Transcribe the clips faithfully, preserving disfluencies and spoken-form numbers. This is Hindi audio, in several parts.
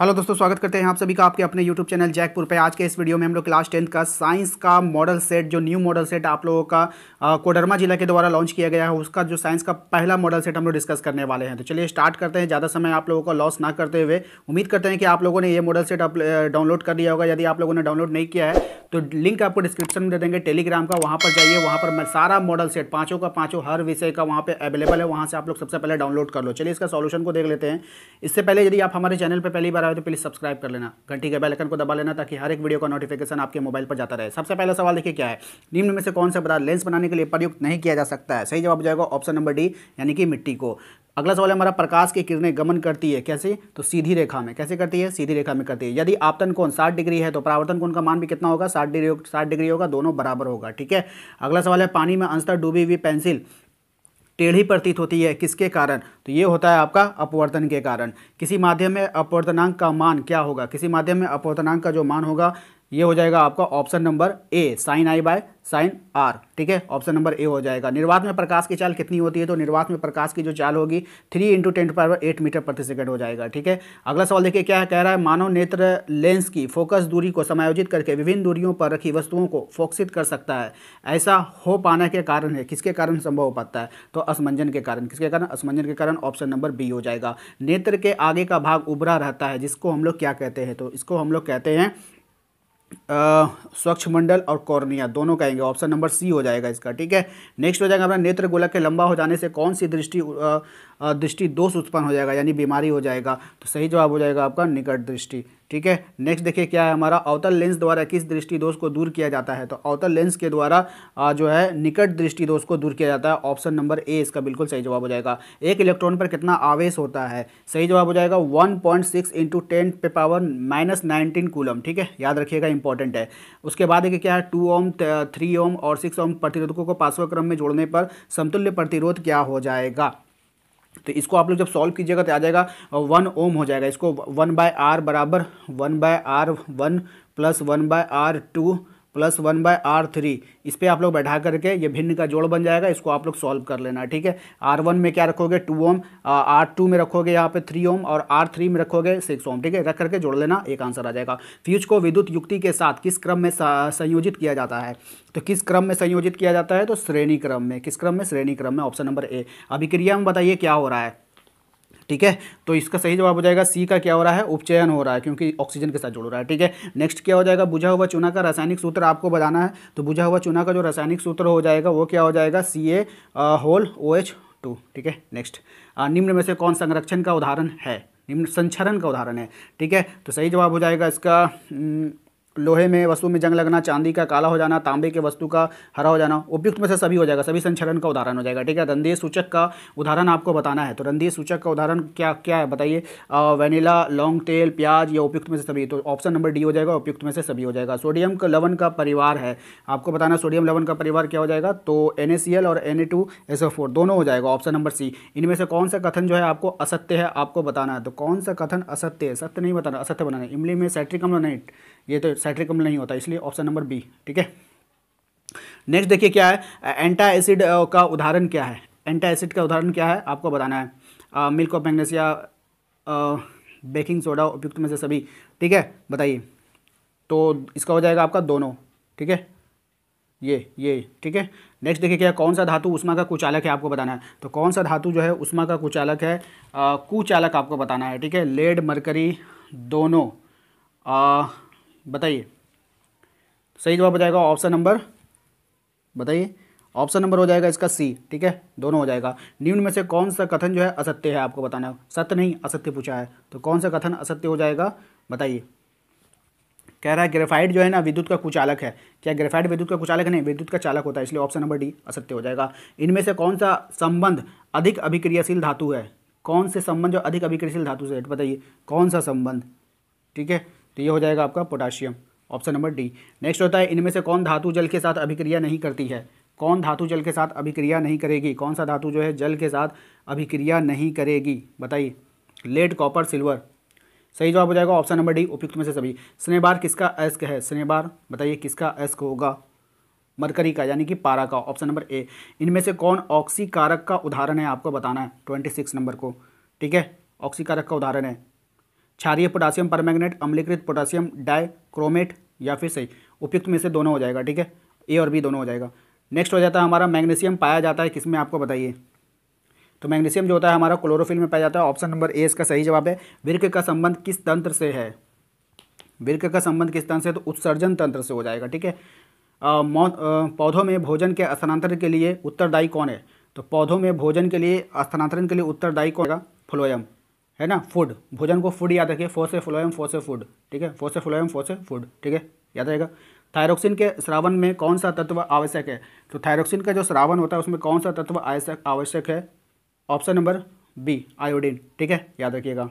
हेलो दोस्तों, स्वागत करते हैं आप सभी का आपके अपने यूट्यूब चैनल जैकपुर पे। आज के इस वीडियो में हम लोग क्लास टेंथ का साइंस का मॉडल सेट, जो न्यू मॉडल सेट आप लोगों का कोडरमा जिला के द्वारा लॉन्च किया गया है, उसका जो साइंस का पहला मॉडल सेट हम लोग डिस्कस करने वाले हैं। तो चलिए स्टार्ट करते हैं, ज़्यादा समय आप लोगों को लॉस ना करते हुए। उम्मीद करते हैं कि आप लोगों ने ये मॉडल सेट डाउनलोड कर लिया होगा। यदि आप लोगों ने डाउनलोड नहीं किया है तो लिंक आपको डिस्क्रिप्शन में दे देंगे टेलीग्राम का, वहाँ पर जाइए। वहाँ पर सारा मॉडल सेट पाँचों का पाँचों हर विषय का वहाँ पे अवेलेबल है, वहाँ से आप लोग सबसे पहले डाउनलोड कर लो। चलिए इसका सॉल्यूशन को देख लेते हैं। इससे पहले यदि आप हमारे चैनल पर पहली बार आए तो प्लीज़ सब्सक्राइब कर लेना, घंटी के बेल आइकन को दबा लेना ताकि हर एक वीडियो का नोटिफिकेशन आपके मोबाइल पर जाता रहे। सबसे पहला सवाल देखिए क्या है, निम्न में से कौन सा पदार्थ लेंस बनाने के लिए प्रयुक्त नहीं किया जा सकता है? सही जवाब जाएगा ऑप्शन नंबर डी, यानी कि मिट्टी को। अगला सवाल है हमारा, प्रकाश की किरणें गमन करती है कैसे? तो सीधी रेखा में। कैसे करती है? सीधी रेखा में करती है। यदि आपतन कोण साठ डिग्री है तो परावर्तन कोण का मान भी कितना होगा? साठ डिग्री साठ डिग्री होगा, दोनों बराबर होगा। ठीक है। अगला सवाल है, पानी में अंशतः डूबी हुई पेंसिल टेढ़ी प्रतीत होती है किसके कारण? तो ये होता है आपका अपवर्तन के कारण। किसी माध्यम में अपवर्तनांक का मान क्या होगा? किसी माध्यम में अपवर्तनांक का जो मान होगा ये हो जाएगा आपका option number A, sine I by sine R. ठीक है, ऑप्शन नंबर ए हो जाएगा। निर्वात में प्रकाश की चाल कितनी होती है? तो निर्वात में प्रकाश की जो चाल होगी three into ten power eight metre प्रति सेकंड हो जाएगा। ठीक है। अगला सवाल देखिए क्या है, कह रहा है मानव नेत्र लेंस की फोकस दूरी को समायोजित करके विभिन्न दूरियों पर रखी वस्तुओं को फोकसित कर सकता है, ऐसा हो पाना के कारण है। किसके कारण संभव हो पाता है? तो असमंजन के कारण। किसके कारण? असमंजन के कारण। ऑप्शन नंबर बी हो जाएगा। नेत्र के आगे का भाग उभरा रहता है जिसको हम लोग क्या कहते हैं? तो इसको हम लोग कहते हैं स्वच्छ मंडल और कॉर्निया, दोनों कहेंगे। ऑप्शन नंबर सी हो जाएगा इसका। ठीक है। नेक्स्ट हो जाएगा अपना, नेत्र गोलक के लंबा हो जाने से कौन सी दृष्टि दृष्टि दोष उत्पन्न हो जाएगा, यानी बीमारी हो जाएगा? तो सही जवाब हो जाएगा आपका निकट दृष्टि। ठीक है। नेक्स्ट देखिए क्या है हमारा, अवतल लेंस द्वारा किस दृष्टि दोष को दूर किया जाता है? तो अवतल लेंस के द्वारा जो है निकट दृष्टि दोष को दूर किया जाता है। ऑप्शन नंबर ए इसका बिल्कुल सही जवाब हो जाएगा। एक इलेक्ट्रॉन पर कितना आवेश होता है? सही जवाब हो जाएगा one point six into ten पे पावर माइनस नाइनटीन कूलम। ठीक है, याद रखिएगा, इंपॉर्टेंट है। उसके बाद देखिए क्या है, टू ओम थ्री ओम और सिक्स ओम प्रतिरोधकों को पांचवें क्रम में जोड़ने पर समतुल्य प्रतिरोध क्या हो जाएगा? तो इसको आप लोग जब सॉल्व कीजिएगा तो आ जाएगा वन ओम हो जाएगा। इसको वन बाय आर बराबर one by R one plus one by R two plus one by R three, इस पर आप लोग बैठा करके ये भिन्न का जोड़ बन जाएगा। इसको आप लोग सॉल्व कर लेना। ठीक है। आर वन में क्या रखोगे? टू ओम, आर टू में रखोगे यहाँ पे थ्री ओम और आर थ्री में रखोगे सिक्स ओम। ठीक है, रख करके जोड़ लेना, एक आंसर आ जाएगा। फ्यूज को विद्युत युक्ति के साथ किस क्रम में संयोजित किया जाता है? तो किस क्रम में संयोजित किया जाता है? तो श्रेणी क्रम में। किस क्रम में? श्रेणी क्रम में। Option number A. अभिक्रिया में बताइए क्या हो रहा है? ठीक है, तो इसका सही जवाब हो जाएगा सी का, क्या हो रहा है? उपचयन हो रहा है, क्योंकि ऑक्सीजन के साथ जुड़ रहा है। ठीक है। नेक्स्ट क्या हो जाएगा, बुझा हुआ चूना का रासायनिक सूत्र आपको बताना है। तो बुझा हुआ चूना का जो रासायनिक सूत्र हो जाएगा वो क्या हो जाएगा? C A whole O H two. ठीक है। नेक्स्ट, निम्न में से कौन संरक्षण का उदाहरण है? निम्न संचरण का उदाहरण है। ठीक है, तो सही जवाब हो जाएगा इसका न, लोहे में वस्तु में जंग लगना, चांदी का काला हो जाना, तांबे के वस्तु का हरा हो जाना। उपयुक्त में से सभी हो जाएगा, सभी संचरण का उदाहरण हो जाएगा। ठीक है। रंध्रीय सूचक का उदाहरण आपको बताना है। तो रंध्रीय सूचक का उदाहरण क्या क्या है बताइए? वैनिला, लौंग तेल, प्याज, या उपयुक्त में से सभी? तो ऑप्शन नंबर डी हो जाएगा, उपयुक्त में से सभी हो जाएगा। सोडियम का लवण का परिवार है, आपको बताना सोडियम लवण का परिवार क्या हो जाएगा? तो एन ए सी एल और N A two S O four, दोनों हो जाएगा। Option number C. इनमें से कौन सा कथन जो है आपको असत्य है, आपको बताना है। तो कौन सा कथन असत्य है? सत्य नहीं बताना, असत्य बनाना है। इमली में सैट्रिक अम्ल नहीं, ये तो सैट्रिक अम्ल नहीं होता, इसलिए ऑप्शन नंबर बी। ठीक है। नेक्स्ट देखिए क्या है, एंटा एसिड का उदाहरण क्या है? एंटा एसिड का उदाहरण क्या है आपको बताना है। Milk of magnesia, baking soda, उपयुक्त में से सभी। ठीक है, बताइए। तो इसका हो जाएगा आपका दोनों। ठीक है, ये ये ठीक है। नेक्स्ट देखिए क्या, कौन सा धातु उष्मा का कुचालक है आपको बताना है। तो कौन सा धातु जो है उष्मा का कुचालक है? आ, कुचालक आपको बताना है। ठीक है। लेड, मरकरी, दोनों, आ, बताइए। सही जवाब हो जाएगा ऑप्शन नंबर, बताइए, ऑप्शन नंबर हो जाएगा इसका सी। ठीक है, दोनों हो जाएगा। निम्न में से कौन सा कथन जो है असत्य है आपको बताना है। सत्य नहीं असत्य पूछा है, तो कौन सा कथन असत्य हो जाएगा बताइए। कह रहा है ग्रेफाइट जो है ना विद्युत का कुचालक है। क्या ग्रेफाइट विद्युत का कुचालक नहीं, विद्युत का चालक होता है, इसलिए ऑप्शन नंबर डी असत्य हो जाएगा। इनमें से कौन सा संबंध अधिक अभिक्रियाशील धातु है? कौन से संबंध जो अधिक अभिक्रियाशील धातु से, बताइए कौन सा संबंध? ठीक है, तो ये हो जाएगा आपका potassium, option number D. Next होता है, इनमें से कौन धातु जल के साथ अभिक्रिया नहीं करती है? कौन धातु जल के साथ अभिक्रिया नहीं करेगी? कौन सा धातु जो है जल के साथ अभिक्रिया नहीं करेगी बताइए? Lead, copper, silver. सही जवाब हो जाएगा ऑप्शन नंबर डी, उपयुक्त में से सभी। स्नेहबार किसका अयस्क है? स्नेहबार बताइए किसका अयस्क होगा? मरकरी का, यानी कि पारा का, ऑप्शन नंबर ए। इनमें से कौन ऑक्सीकारक का उदाहरण है आपको बताना है, ट्वेंटी सिक्स नंबर को। ठीक है, ऑक्सीकारक का उदाहरण है। क्षारीय पोटासियम परमैंगनेट, अम्लीकृत पोटासियम डाइक्रोमेट या फिर सही उपयुक्त में से दोनों हो जाएगा। ठीक है, ए और बी दोनों हो जाएगा। नेक्स्ट हो जाता है हमारा मैग्नीशियम, पाया जाता है किसमें आपको बताइए, तो मैग्नीशियम जो होता है हमारा क्लोरोफिल में पाया जाता है। ऑप्शन नंबर ए इसका सही जवाब है। वृक्क का संबंध किस तंत्र से है, वृक्क का संबंध किस तंत्र से, तो उत्सर्जन तंत्र से हो जाएगा। ठीक है, पौधों में भोजन के स्थानांतरण के लिए उत्तरदायी कौन है, तो पौधों में भोजन के लिए स्थानांतरण के लिए उत्तरदायी कौन होगा, फ्लोएम है ना, फूड, भोजन को फूड याद रखिए, फोसे फ्लोएम फोसे फूड। ठीक है, फोसे फ्लोएम फोसे फूड, ठीक है याद रहेगा। थायरोक्सिन के श्रावण में कौन सा तत्व आवश्यक है, तो थायरोक्सिन का जो श्रावण होता है उसमें कौन सा तत्व आवश्यक आवश्यक है, ऑप्शन नंबर बी आयोडीन। ठीक है याद रखिएगा।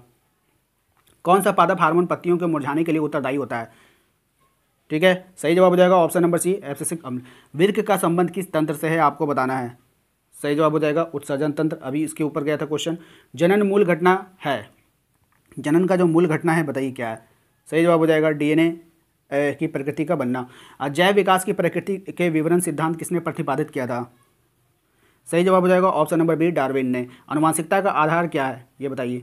कौन सा पादप हार्मोन पत्तियों के मुरझाने के लिए उत्तरदायी होता है, ठीक है सही जवाब हो जाएगा ऑप्शन नंबर सी एब्सिसिक अम्ल। वृक्क का संबंध किस तंत्र से है आपको बताना है, सही जवाब हो जाएगा उत्सर्जन तंत्र। अभी इसके ऊपर गया था क्वेश्चन। जनन मूल घटना है, जनन का जो मूल घटना है बताइए क्या है, सही जवाब हो जाएगा डीएनए की प्रकृति का बनना। जैव विकास की प्रकृति के विवरण सिद्धांत किसने प्रतिपादित किया था, सही जवाब हो जाएगा ऑप्शन नंबर बी डार्विन ने। अनुवांशिकता का आधार क्या है ये बताइए,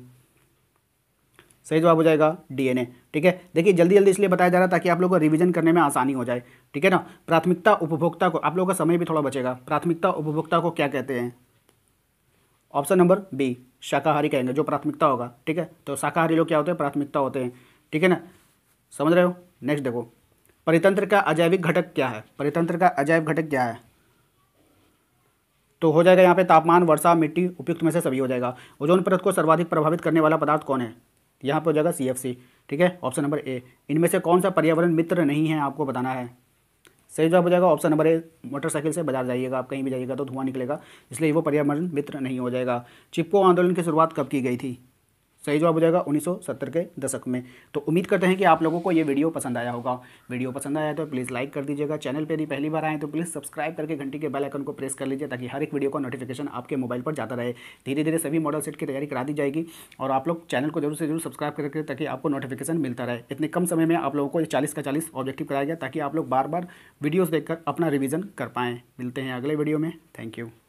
सही जवाब हो जाएगा डीएनए। ठीक है, देखिए जल्दी जल्दी इसलिए बताया जा रहा है ताकि आप लोगों को रिवीजन करने में आसानी हो जाए। ठीक है ना। प्राथमिकता उपभोक्ता को, आप लोगों का समय भी थोड़ा बचेगा। प्राथमिकता उपभोक्ता को क्या कहते हैं, ऑप्शन नंबर बी शाकाहारी कहेंगे, जो प्राथमिकता होगा। ठीक है, तो शाकाहारी लोग क्या होते हैं, प्राथमिकता होते हैं। ठीक है ना, समझ रहे हो। नेक्स्ट देखो, परितंत्र का अजैविक घटक क्या है, परितंत्र का अजैविक घटक क्या है, तो हो जाएगा यहाँ पे तापमान, वर्षा, मिट्टी, उपयुक्त में से सभी हो जाएगा। ओजोन परत को सर्वाधिक प्रभावित करने वाला पदार्थ कौन है, यहाँ पर हो जाएगा सी एफ सी। ठीक है, ऑप्शन नंबर ए। इनमें से कौन सा पर्यावरण मित्र नहीं है आपको बताना है, सही जवाब हो जाएगा ऑप्शन नंबर ए। मोटरसाइकिल से बाजार जाइएगा, आप कहीं भी जाइएगा तो धुआं निकलेगा, इसलिए वो पर्यावरण मित्र नहीं हो जाएगा। चिपको आंदोलन की शुरुआत कब की गई थी, सही जवाब हो जाएगा उन्नीस सौ सत्तर के दशक में। तो उम्मीद करते हैं कि आप लोगों को ये वीडियो पसंद आया होगा। वीडियो पसंद आया तो प्लीज़ लाइक कर दीजिएगा। चैनल पर यदि पहली बार आए तो प्लीज़ सब्सक्राइब करके घंटी के बेल आइकन को प्रेस कर लीजिए ताकि हर एक वीडियो का नोटिफिकेशन आपके मोबाइल पर जाता रहे। धीरे धीरे सभी मॉडल सेट की तैयारी करा दी जाएगी और आप लोग चैनल को जरूर से जरूर सब्सक्राइब करके ताकि आपको नोटिफिकेशन मिलता रहे। इतने कम समय में आप लोगों को चालीस का चालीस ऑब्जेक्टिव कराया गया ताकि आप लोग बार बार वीडियोज़ देखकर अपना रिविज़न कर पाएँ। मिलते हैं अगले वीडियो में। Thank you.